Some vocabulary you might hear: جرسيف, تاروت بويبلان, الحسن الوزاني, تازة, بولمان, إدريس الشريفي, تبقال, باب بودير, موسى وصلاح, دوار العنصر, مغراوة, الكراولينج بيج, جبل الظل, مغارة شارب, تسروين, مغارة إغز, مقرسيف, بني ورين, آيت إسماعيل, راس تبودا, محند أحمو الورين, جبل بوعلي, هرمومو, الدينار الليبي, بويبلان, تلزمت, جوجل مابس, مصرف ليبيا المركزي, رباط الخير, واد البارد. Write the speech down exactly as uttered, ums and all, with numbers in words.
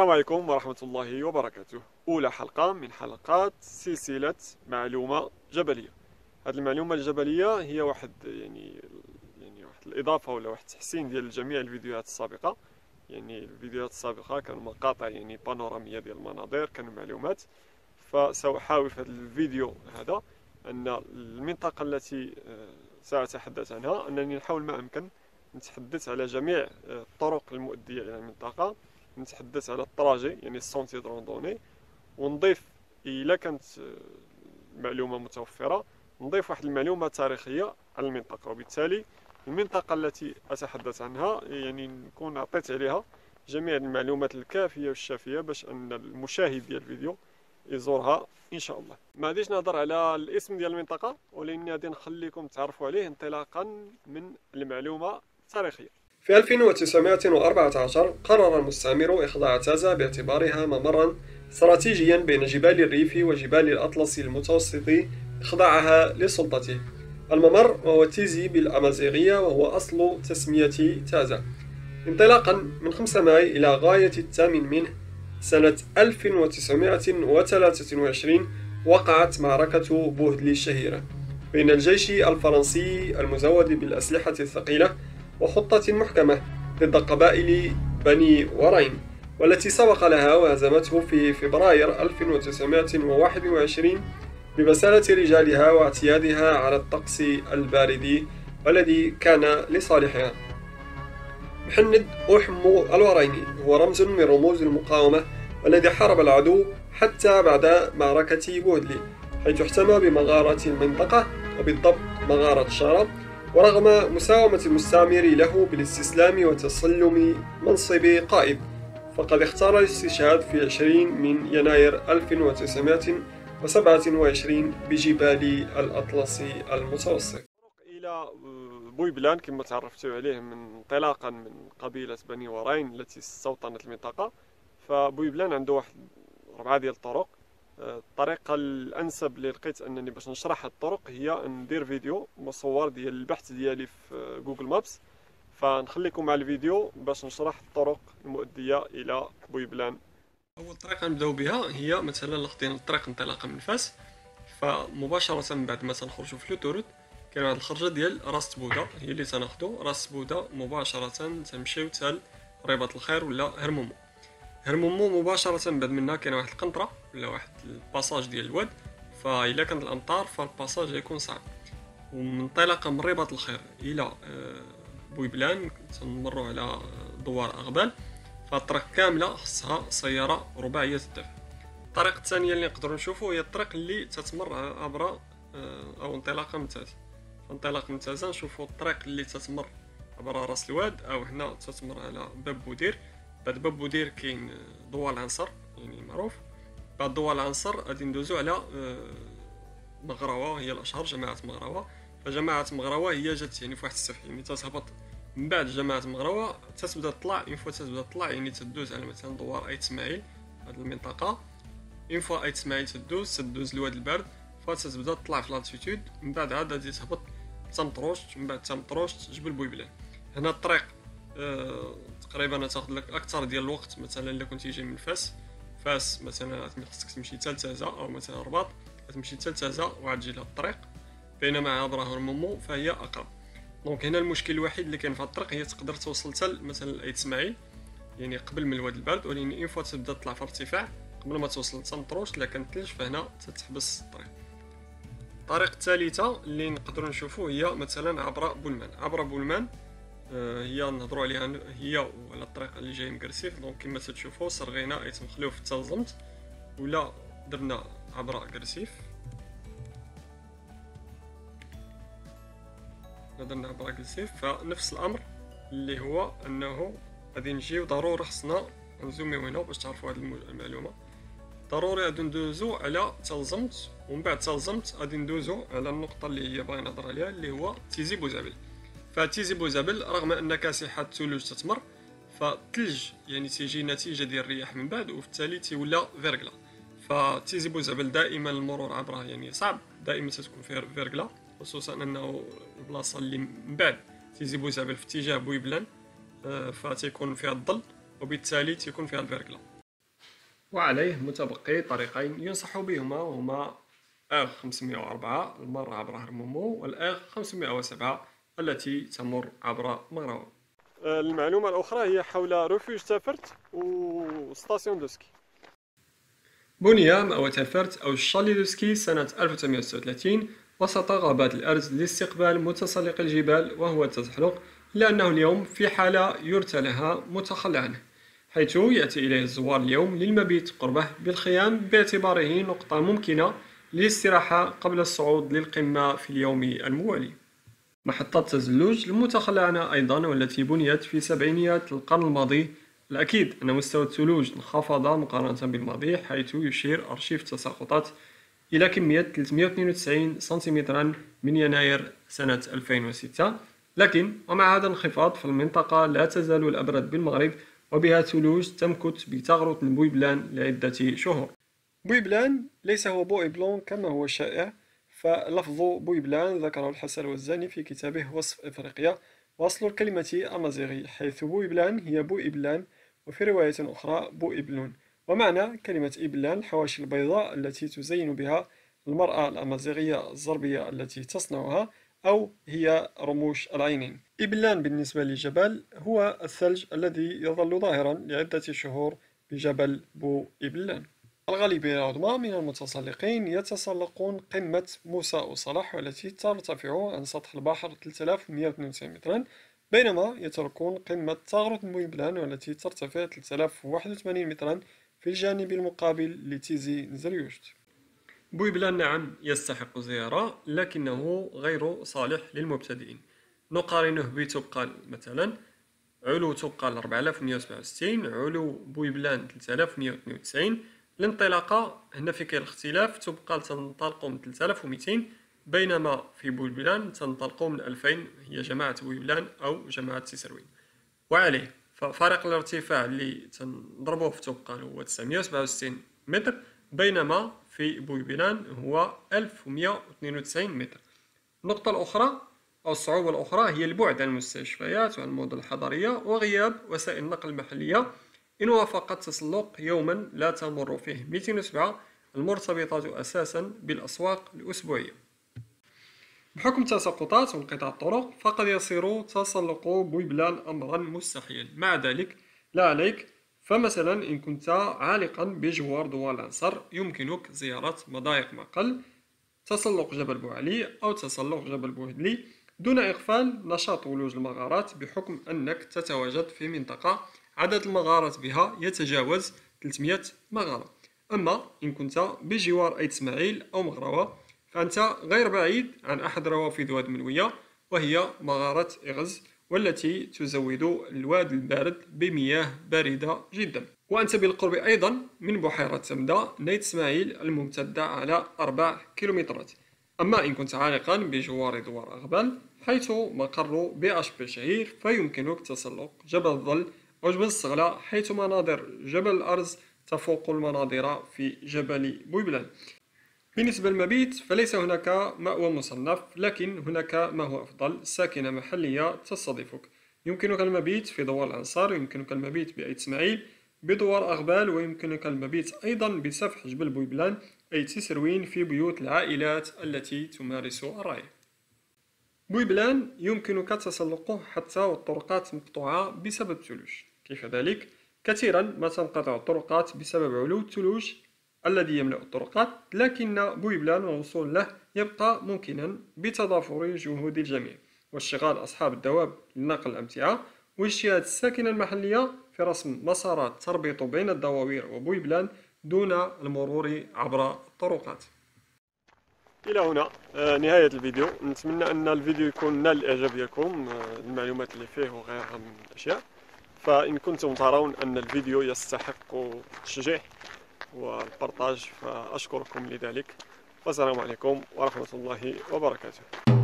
السلام عليكم ورحمة الله وبركاته. أولى حلقة من حلقات سلسلة معلومة جبلية. هذه المعلومة الجبلية هي واحد يعني يعني واحد الإضافة ولا واحد التحسين ديال جميع الفيديوهات السابقة. يعني الفيديوهات السابقة كانوا مقاطع يعني بانورامية ديال المناظر، كانوا معلومات. فسأحاول في هذا الفيديو هذا أن المنطقة التي سأتحدث عنها أنني نحاول ما أمكن نتحدث على جميع الطرق المؤدية إلى المنطقة، نتحدث على التراجي يعني السونتي دروندوني، ونضيف إلا كانت معلومة متوفرة نضيف واحد المعلومة تاريخية على المنطقة، وبالتالي المنطقة التي أتحدث عنها يعني نكون عطيت عليها جميع المعلومات الكافية والشافية باش أن المشاهد ديال الفيديو يزورها إن شاء الله. ما غاديش نهضر على الاسم ديال المنطقة، ولكن غادي نخليكم تعرفوا عليه انطلاقا من المعلومة التاريخية. في ألف وتسعمائة وأربعة عشر قرر المستعمر إخضاع تازة باعتبارها ممرا استراتيجيا بين جبال الريف وجبال الأطلس المتوسطي إخضاعها لسلطته. الممر وهو تيزي بالأمازيغية وهو أصل تسمية تازة. انطلاقا من خمسة ماي إلى غاية الثامن منه سنة ألف وتسعمائة وثلاثة وعشرين وقعت معركة بوهدلي الشهيرة بين الجيش الفرنسي المزود بالأسلحة الثقيلة وخطة محكمة ضد قبائل بني ورين، والتي سبق لها وهزمته في فبراير ألف وتسعمائة وواحد وعشرين ببسالة رجالها واعتيادها على الطقس الباردي والذي كان لصالحها. محند أحمو الورين هو رمز من رموز المقاومة والذي حارب العدو حتى بعد معركة بوهدلي، حيث احتمى بمغارة المنطقة وبالضبط مغارة شارب، ورغم مساومة المستعمر له بالاستسلام وتسلم منصب قائد، فقد اختار الاستشهاد في عشرين من يناير ألف وتسعمائة وسبعة وعشرين بجبال الأطلس المتوسط. إلى بويبلان كما تعرفتوا عليه من انطلاقا من قبيلة بني ورين التي استوطنت المنطقة، فبويبلان عنده واحد ربعة ديال الطرق. الطريقة الأنسب اللي لقيت أنني باش نشرح الطرق هي ندير فيديو مصور ديال البحث ديالي في جوجل مابس، فنخليكم مع الفيديو باش نشرح الطرق المؤدية إلى بويبلان. أول طريقة نبداو بها هي مثلا لاخدين الطريق انطلاقا من فاس، فمباشرة من بعد ما تنخرجو في لوتوروت كاين واحد الخرجة ديال راس تبودا هي اللي تناخدو. راس تبودا مباشرة تمشيو تال رباط الخير ولا هرمومو. هرمومو مباشرة بعد منها كاين واحد القنطرة ولا واحد الباساج ديال الواد، فإلا كانت الأمطار فالباساج غيكون صعب. ومنطلقا من رباط الخير إلى بويبلان تنمرو على دوار أغبال، فالطريق كاملة خصها سيارة رباعية الدفع. الطريق الثانية اللي نقدرو نشوفو هي الطريق اللي تتمر عبر أو انطلاقا من تازة. فانطلاقا من تازة نشوفو الطريق اللي تتمر عبر راس الواد أو هنا تتمر على باب بودير. بعد باب بودير كاين دوار العنصر يعني معروف، بعد دوار العنصر غادي ندوزو على مغراوة هي الأشهر جماعة مغراوة. فجماعة مغراوة هي جات يعني في واحد السفح يعني تتهبط من بعد جماعة مغراوة تتبدا تطلع. إن فوا تتبدا تطلع يعني تدوز على مثلا دوار آيت إسماعيل هاد المنطقة. إن فوا آيت إسماعيل تدوز تدوز لواد البارد فتتبدا تطلع في لاتيتود، من بعد عاد غادي تهبط تنطروش، من بعد تنطروش جبل بويبلان. هنا الطريق أه تقريبا تاخذ لك اكثر ديال الوقت، مثلا الا كنتي جاي من فاس فاس مثلا خصك تمشي حتى لتازة او مثلا رباط تمشي حتى لتازة وعاد تجي لهاد الطريق، بينما عبر هرمومو فهي اقرب. دونك هنا المشكل الوحيد اللي كاين في هاد الطريق هي تقدر توصل حتى مثلا آيت إسماعيل يعني قبل من الواد البارد، ولكن اون فوا تبدا تطلع في ارتفاع قبل ما توصل تنطروش الا كان ثلج فهنا تتحبس الطريق. الطريق الثالثه اللي نقدروا نشوفو هي مثلا عبر بولمان. عبر بولمان هي نهضروا عليها هي وعلى الطريقه اللي جايه مقرسيف. دونك كما تشوفوا سرغينا ايت مخلوف في تلزمت ولا درنا عبر قرسيف، درنا عبر قرسيف. فنفس الامر اللي هو انه غادي نجيو ضروري خصنا نزوميو هنا باش تعرفوا هذه المعلومه. ضروري غادي ندوزو على تلزمت، ومن بعد تلزمت غادي ندوزو على النقطه اللي هي باغي نهضر عليها اللي هو تيزي بوزابيل. فتيزي بوزابيل رغم ان كاسحات الثلوج تتمر، فالثلج يعني تيجي نتيجه ديال الرياح من بعد وبالتالي تيولى فيرغلا. فتيزي بوزابيل دائما المرور عبرها يعني صعب، دائما تتكون فيها فيرغلا، خصوصا انه البلاصه اللي من بعد تيزي بوزابيل في اتجاه بويبلان فتيكون فيها الظل وبالتالي تيكون فيها الفيرغلا. وعليه متبقي طريقين ينصح بهما، وهما آغ خمسمائة وأربعة المارة عبر هرمومو والآغ خمسمائة وسبعة التي تمر عبر مغراوة. المعلومة الأخرى هي حول رفوج تافرت وستاسيون دوسكي. بني مأوى تافرت أو الشالي دوسكي سنة ألف وتسعمائة وستة وثلاثين وسط غابات الأرز لاستقبال متسلق الجبال وهو التزحلق، إلا أنه اليوم في حالة يرثى لها متخلى عنه، حيث يأتي إليه الزوار اليوم للمبيت قربه بالخيام باعتباره نقطة ممكنة للاستراحة قبل الصعود للقمة في اليوم الموالي. محطة تزلج المتخلى عنها أيضا والتي بنيت في سبعينيات القرن الماضي، الأكيد أن مستوى الثلوج انخفض مقارنة بالماضي، حيث يشير أرشيف التساقطات إلى كمية ثلاثمائة واثنين وتسعين سنتيمترا من يناير سنة ألفين وستة، لكن ومع هذا الانخفاض فالمنطقة لا تزال الأبرد بالمغرب وبها ثلوج تمكث بتغرة بويبلان لعدة شهور. بويبلان ليس هو بويبلون كما هو شائع، فلفظ بويبلان ذكره الحسن الوزاني في كتابه وصف إفريقيا، وأصل الكلمة أمازيغي حيث بويبلان هي بويبلان وفي رواية أخرى بويبلون، ومعنى كلمة إبلان الحواشي البيضاء التي تزين بها المرأة الأمازيغية الزربية التي تصنعها، أو هي رموش العينين. إبلان بالنسبة للجبل هو الثلج الذي يظل ظاهرا لعدة شهور بجبل بويبلان. الغالبية العظمى من المتسلقين يتسلقون قمة موسى وصلاح والتي ترتفع عن سطح البحر ثلاثة آلاف ومائة واثنين وتسعين مترا، بينما يتركون قمة تاروت بويبلان والتي ترتفع ثلاثة آلاف وواحد وثمانين مترا في الجانب المقابل لتيزي زريوشت. بويبلان نعم يستحق زيارة لكنه غير صالح للمبتدئين، نقارنه بتبقال مثلا، علو تبقال أربعة آلاف ومائة وسبعة وستين، علو بويبلان ثلاثة آلاف ومائة واثنين وتسعين. الانطلاقة هنا فيك الاختلاف، تبقال تنطلق من ثلاثة آلاف ومائتين بينما في بويبلان تنطلق من ألفين، هي جماعة بويبلان أو جماعة تسروين. وعليه ففارق الارتفاع اللي تنضربه في تبقال هو تسعمائة وسبعة وستين متر بينما في بويبلان هو ألف ومائة واثنين وتسعين متر. النقطة الأخرى أو الصعوبة الأخرى هي البعد عن المستشفيات وعن المدن الحضرية وغياب وسائل النقل المحلية، إن وافق التسلق يوما لا تمر فيه مائتين وسبعة المرتبطة أساسا بالأسواق الأسبوعية. بحكم تساقطات وانقطاع الطرق فقد يصير تسلق بويبلان أمرا مستحيلا، مع ذلك لا عليك، فمثلا إن كنت عالقا بجوار دوار العنصر يمكنك زيارة مضايق مقل، تسلق جبل بوعلي أو تسلق جبل بوهدلي، دون إغفال نشاط ولوج المغارات بحكم أنك تتواجد في منطقة عدد المغارات بها يتجاوز ثلاثمائة مغارة. أما إن كنت بجوار آيت إسماعيل أو مغراوة فأنت غير بعيد عن أحد روافد واد منوية وهي مغارة إغز والتي تزود الواد البارد بمياه باردة جدا، وأنت بالقرب أيضا من بحيرة سمدا نايت إسماعيل الممتدة على أربع كيلومترات. أما إن كنت عالقا بجوار دوار أغبال حيث مقر بي أش بي شهير فيمكنك تسلق جبل الظل أو جبل الصغلة، حيث مناظر جبل الأرز تفوق المناظر في جبل بويبلان. بالنسبة للمبيت فليس هناك مأوى مصنف، لكن هناك ما هو أفضل، ساكنة محلية تستضيفك. يمكنك المبيت في دوار الأنصار، يمكنك المبيت بآيت إسماعيل بدوار أغبال، ويمكنك المبيت أيضا بسفح جبل بويبلان أي تسروين في بيوت العائلات التي تمارس الرعي. بويبلان يمكنك تسلقه حتى والطرقات مقطوعة بسبب الثلوج، كيف ذلك؟ كثيرا ما تنقطع الطرقات بسبب علو الثلوج الذي يملأ الطرقات، لكن بويبلان والوصول له يبقى ممكنا بتضافر جهود الجميع واشتغال أصحاب الدواب لنقل الأمتعة واجتهاد الساكنة المحلية في رسم مسارات تربط بين الدواوير وبويبلان دون المرور عبر الطرقات. إلى هنا نهاية الفيديو، نتمنى أن الفيديو يكون نال الإعجاب ديالكم، المعلومات اللي فيه وغيرها من الأشياء. فإن كنتم ترون أن الفيديو يستحق التشجيع والبارطاج فأشكركم لذلك، والسلام عليكم ورحمة الله وبركاته.